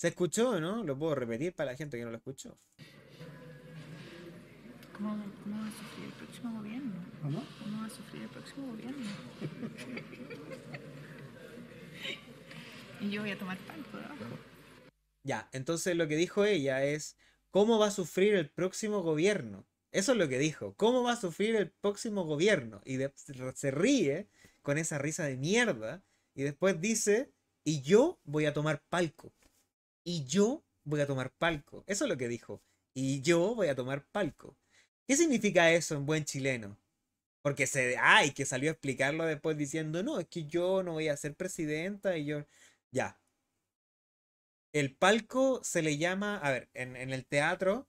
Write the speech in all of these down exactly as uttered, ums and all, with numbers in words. ¿Se escuchó, no? Lo puedo repetir para la gente que no lo escuchó. ¿Cómo, cómo va a sufrir el próximo gobierno? ¿Cómo? ¿Cómo va a sufrir el próximo gobierno? Y yo voy a tomar pan por abajo. Ya, entonces lo que dijo ella es ¿cómo va a sufrir el próximo gobierno? Eso es lo que dijo. ¿Cómo va a sufrir el próximo gobierno? Y de, se ríe con esa risa de mierda. Y después dice, y yo voy a tomar palco. Y yo voy a tomar palco. Eso es lo que dijo. Y yo voy a tomar palco. ¿Qué significa eso en buen chileno? Porque se... ¡Ay! Que salió a explicarlo después diciendo, no, es que yo no voy a ser presidenta y yo... Ya. El palco se le llama... A ver, en, en el teatro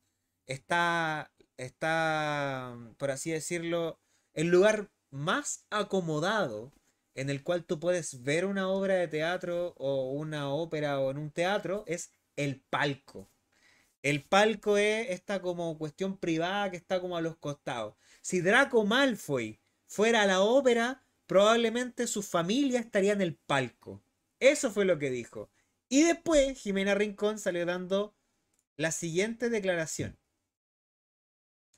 está... está, por así decirlo, el lugar más acomodado en el cual tú puedes ver una obra de teatro o una ópera o en un teatro es el palco. El palco es esta como cuestión privada que está como a los costados. Si Draco Malfoy fuera a la ópera, probablemente su familia estaría en el palco. Eso fue lo que dijo. Y después Ximena Rincón salió dando la siguiente declaración.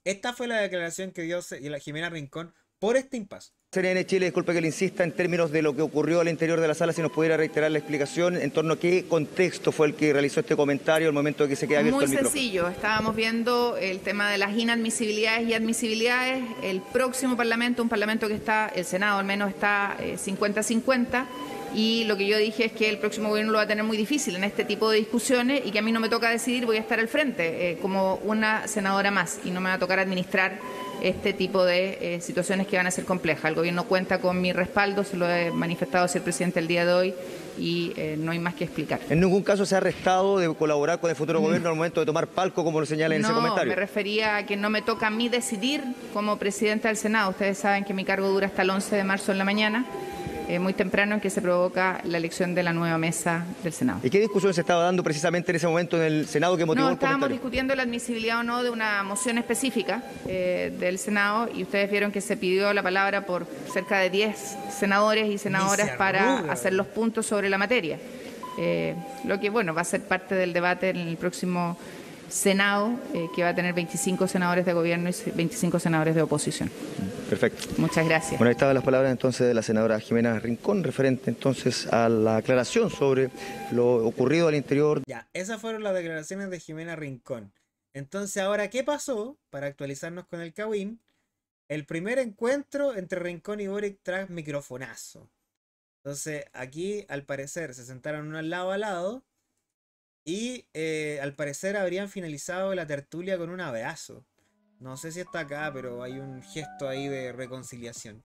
Esta fue la declaración que dio Ximena Rincón por este impasse. C N N Chile, disculpe que le insista, en términos de lo que ocurrió al interior de la sala, si nos pudiera reiterar la explicación, en torno a qué contexto fue el que realizó este comentario al momento de que se queda abierto el micrófono. Muy sencillo, estábamos viendo el tema de las inadmisibilidades y admisibilidades. El próximo Parlamento, un Parlamento que está, el Senado al menos está cincuenta cincuenta, y lo que yo dije es que el próximo gobierno lo va a tener muy difícil en este tipo de discusiones y que a mí no me toca decidir, voy a estar al frente eh, como una senadora más y no me va a tocar administrar este tipo de eh, situaciones que van a ser complejas. El gobierno cuenta con mi respaldo, se lo he manifestado hacia el presidente el día de hoy y eh, no hay más que explicar. ¿En ningún caso se ha arrestado de colaborar con el futuro mm. gobierno al momento de tomar palco, como lo señala en no, ese comentario? No, me refería a que no me toca a mí decidir como presidenta del Senado. Ustedes saben que mi cargo dura hasta el once de marzo en la mañana. Eh, muy temprano en que se provoca la elección de la nueva mesa del Senado. ¿Y qué discusión se estaba dando precisamente en ese momento en el Senado que motivó el comentario? No, estábamos discutiendo la admisibilidad o no de una moción específica eh, del Senado y ustedes vieron que se pidió la palabra por cerca de diez senadores y senadoras para hacer los puntos sobre la materia. Eh, lo que, bueno, va a ser parte del debate en el próximo Senado, eh, que va a tener veinticinco senadores de gobierno y veinticinco senadores de oposición. Perfecto. Muchas gracias. Bueno, ahí estaban las palabras entonces de la senadora Ximena Rincón, referente entonces a la aclaración sobre lo ocurrido al interior. Ya, esas fueron las declaraciones de Ximena Rincón. Entonces, ahora, ¿qué pasó? Para actualizarnos con el Cawin, el primer encuentro entre Rincón y Boric tras microfonazo. Entonces, aquí, al parecer, se sentaron uno al lado a lado y, eh, al parecer, habrían finalizado la tertulia con un abrazo. No sé si está acá, pero hay un gesto ahí de reconciliación.